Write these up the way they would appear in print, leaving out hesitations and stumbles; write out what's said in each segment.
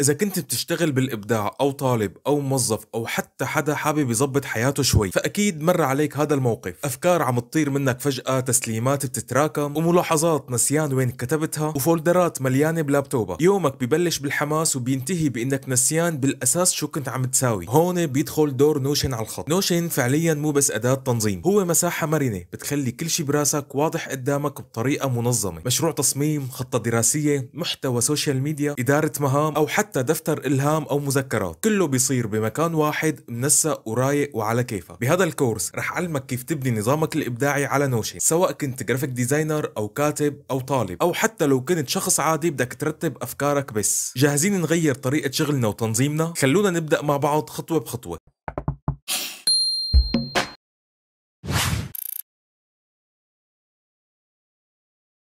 إذا كنت بتشتغل بالإبداع أو طالب أو موظف أو حتى حدا حابب يظبط حياته شوي، فأكيد مر عليك هذا الموقف. أفكار عم تطير منك فجأة، تسليمات بتتراكم، وملاحظات نسيان وين كتبتها، وفولدرات مليانة بلابتوبة. يومك ببلش بالحماس وبينتهي بإنك نسيان بالأساس شو كنت عم تساوي. هون بيدخل دور نوشن على الخط. نوشن فعليا مو بس أداة تنظيم، هو مساحة مرنة بتخلي كل شي براسك واضح قدامك بطريقة منظمة. مشروع تصميم، خطة دراسية، محتوى سوشيال ميديا، إدارة مهام، أو حتى دفتر إلهام أو مذكرات، كله بيصير بمكان واحد منسق ورايق وعلى كيفك. بهذا الكورس رح علمك كيف تبني نظامك الإبداعي على نوشن، سواء كنت جرافيك ديزاينر أو كاتب أو طالب، أو حتى لو كنت شخص عادي بدك ترتب أفكارك بس. جاهزين نغير طريقة شغلنا وتنظيمنا؟ خلونا نبدأ مع بعض خطوة بخطوة.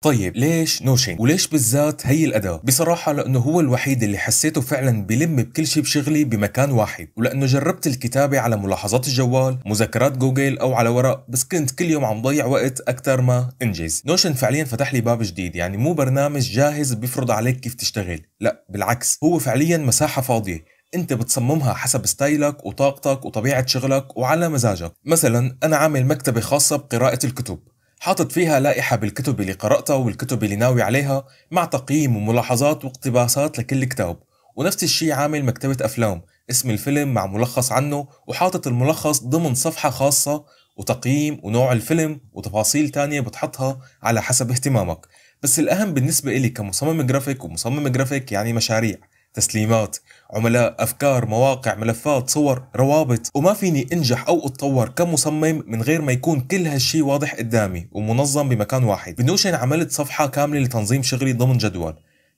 طيب ليش نوشن؟ وليش بالذات هي الأداة؟ بصراحة لأنه هو الوحيد اللي حسيته فعلا بلم بكل شيء بشغلي بمكان واحد، ولأنه جربت الكتابة على ملاحظات الجوال، مذكرات جوجل أو على ورق، بس كنت كل يوم عم ضيع وقت أكثر ما أنجز. نوشن فعليا فتح لي باب جديد، يعني مو برنامج جاهز بيفرض عليك كيف تشتغل، لا بالعكس، هو فعليا مساحة فاضية انت بتصممها حسب ستايلك وطاقتك وطبيعة شغلك وعلى مزاجك. مثلا أنا عامل مكتبة خاصة بقراءة الكتب، حاطط فيها لائحة بالكتب اللي قرأتها والكتب اللي ناوي عليها مع تقييم وملاحظات واقتباسات لكل كتاب، ونفس الشيء عامل مكتبة أفلام، اسم الفيلم مع ملخص عنه، وحاطط الملخص ضمن صفحة خاصة وتقييم ونوع الفيلم وتفاصيل تانية بتحطها على حسب اهتمامك. بس الأهم بالنسبة إلي كمصمم جرافيك، ومصمم جرافيك يعني مشاريع، تسليمات، عملاء، أفكار، مواقع، ملفات، صور، روابط، وما فيني أنجح أو أتطور كمصمم من غير ما يكون كل هالشي واضح قدامي ومنظم بمكان واحد. بنوشن عملت صفحة كاملة لتنظيم شغلي ضمن جدول،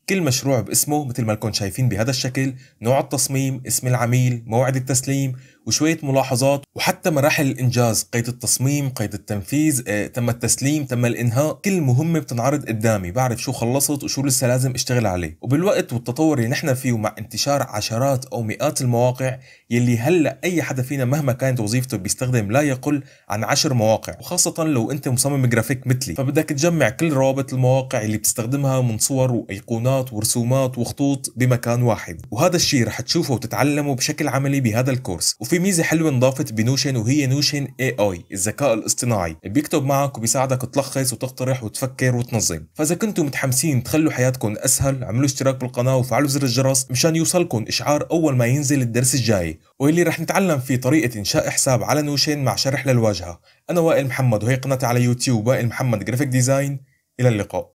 كل مشروع باسمه مثل ما لكم شايفين بهذا الشكل، نوع التصميم، اسم العميل، موعد التسليم، وشوية ملاحظات، وحتى مراحل الإنجاز، قيد التصميم، قيد التنفيذ، تم التسليم، تم الإنهاء، كل مهمة بتنعرض قدامي، بعرف شو خلصت وشو لسه لازم اشتغل عليه. وبالوقت والتطور اللي نحن فيه مع انتشار عشرات أو مئات المواقع، يلي هلأ أي حدا فينا مهما كانت وظيفته بيستخدم لا يقل عن 10 مواقع، وخاصة لو أنت مصمم جرافيك مثلي، فبدك تجمع كل روابط المواقع اللي بتستخدمها من صور وأيقونات ورسومات وخطوط بمكان واحد، وهذا الشيء رح تشوفه وتتعلمه بشكل عملي بهذا الكورس. في ميزة حلوة انضافت بنوشن وهي نوشن AI، الذكاء الاصطناعي، بيكتب معك وبيساعدك تلخص وتقترح وتفكر وتنظم. فإذا كنتم متحمسين تخلوا حياتكم أسهل، عملوا اشتراك بالقناة وفعلوا زر الجرس مشان يوصلكم إشعار أول ما ينزل الدرس الجاي، واللي رح نتعلم فيه طريقة إنشاء حساب على نوشن مع شرح للواجهة. أنا وائل محمد، وهي قناتي على يوتيوب وائل محمد جرافيك ديزاين. إلى اللقاء.